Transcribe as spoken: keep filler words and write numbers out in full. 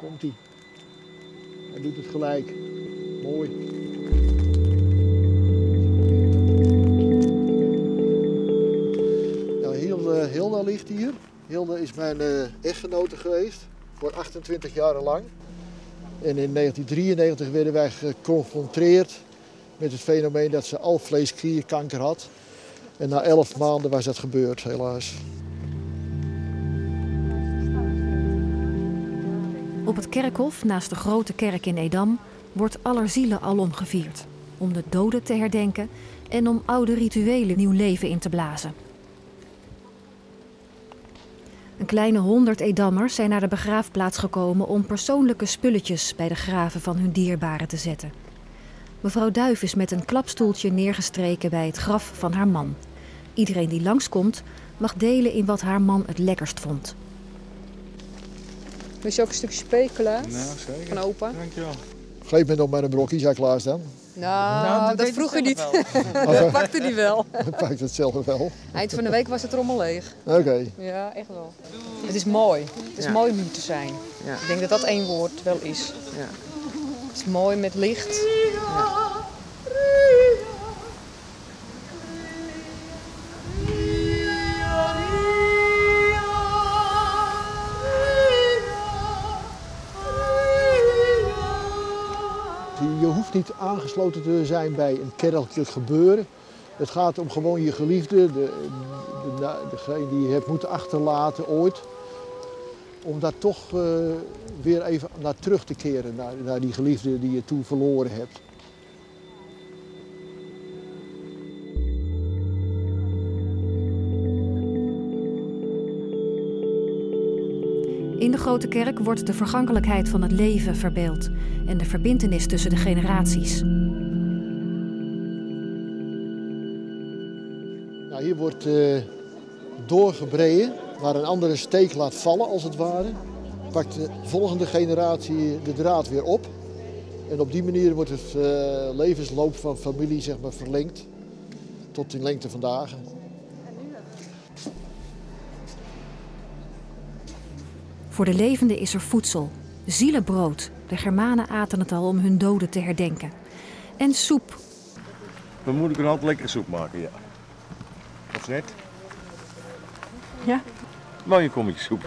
Komt-ie. Hij doet het gelijk. Mooi. Nou, Hilda, Hilda ligt hier. Hilda is mijn uh, echtgenote geweest voor achtentwintig jaar lang. En in negentien drieënnegentig werden wij geconfronteerd met het fenomeen dat ze alvleesklierkanker had. En na elf maanden was dat gebeurd, helaas. Op het kerkhof naast de Grote Kerk in Edam wordt Allerzielen alom gevierd. Om de doden te herdenken en om oude rituelen nieuw leven in te blazen. Een kleine honderd Edammers zijn naar de begraafplaats gekomen om persoonlijke spulletjes bij de graven van hun dierbaren te zetten. Mevrouw Duif is met een klapstoeltje neergestreken bij het graf van haar man. Iedereen die langskomt mag delen in wat haar man het lekkerst vond. Wil je ook een stukje speculaas? Nou, zeker. Van opa. Dankjewel. Geef me nog maar een brokje, zei Klaas dan. Nou, nou dat vroeg hij niet. Dat pakte hij wel. Dat pakte het zelf wel. Eind van de week was het rommel leeg. Oké. Okay. Ja, echt wel. Het is mooi. Het is ja. mooi om te zijn. Ja. Ik denk dat dat één woord wel is. Ja. Het is mooi met licht. Ja. Je hoeft niet aangesloten te zijn bij een kerkelijk gebeuren. Het gaat om gewoon je geliefde, de, de, degene die je hebt moeten achterlaten ooit. Om daar toch uh, weer even naar terug te keren, naar, naar die geliefde die je toen verloren hebt. In de Grote Kerk wordt de vergankelijkheid van het leven verbeeld en de verbintenis tussen de generaties. Nou, hier wordt uh, doorgebreien, waar een andere steek laat vallen als het ware. Pakt de volgende generatie de draad weer op. En op die manier wordt het uh, levensloop van familie zeg maar, verlengd tot in lengte van dagen. Voor de levenden is er voedsel, zielenbrood. De Germanen aten het al om hun doden te herdenken. En soep. Mijn moeder kan altijd lekkere soep maken, ja. Of net? Ja. Mooie kommetjes soep.